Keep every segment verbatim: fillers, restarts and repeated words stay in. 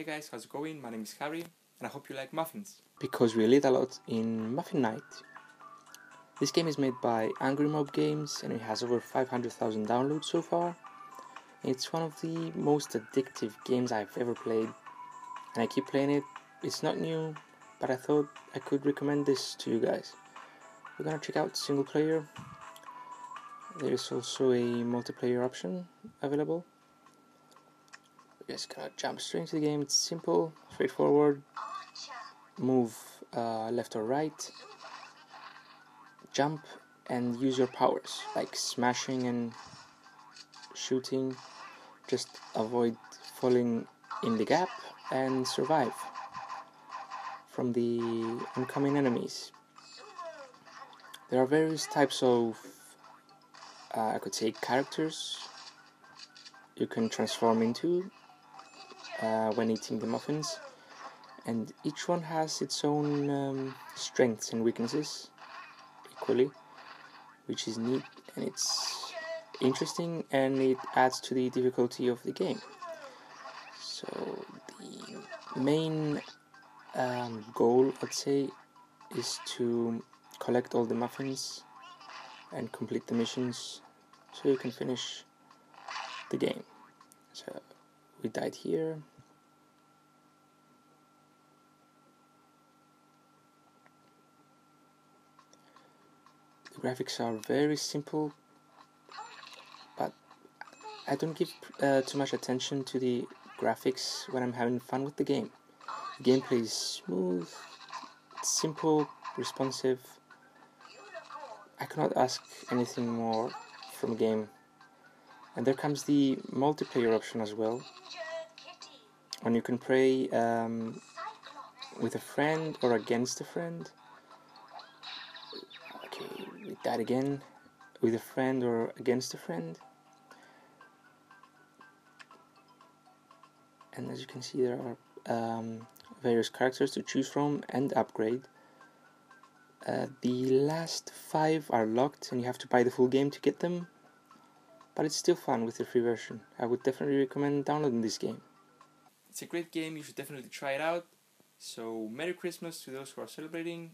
Hey guys, how's it going? My name is Harry and I hope you like muffins, because we lead a lot in Muffin Knight. This game is made by Angry Mob Games and it has over five hundred thousand downloads so far. It's one of the most addictive games I've ever played and I keep playing it. It's not new, but I thought I could recommend this to you guys. We're gonna check out single player. There is also a multiplayer option available. We're just gonna jump straight into the game. It's simple, straightforward. Move uh, left or right, jump, and use your powers like smashing and shooting. Just avoid falling in the gap and survive from the incoming enemies. There are various types of uh, I could say characters you can transform into uh, when eating the muffins, and each one has its own um, strengths and weaknesses equally, which is neat and it's interesting and it adds to the difficulty of the game. So the main um, goal, I'd say, is to collect all the muffins and complete the missions so you can finish the game. So we died here. The graphics are very simple, but I don't give uh, too much attention to the graphics when I'm having fun with the game. The gameplay is smooth, simple, responsive. I cannot ask anything more from a game. And there comes the multiplayer option as well, and you can play um, with a friend or against a friend. Okay, we died again. With a friend or against a friend. And as you can see, there are um, various characters to choose from and upgrade. Uh, the last five are locked and you have to buy the full game to get them, but it's still fun with the free version. I would definitely recommend downloading this game. It's a great game, you should definitely try it out. So Merry Christmas to those who are celebrating,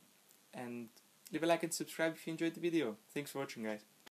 and leave a like and subscribe if you enjoyed the video. Thanks for watching, guys.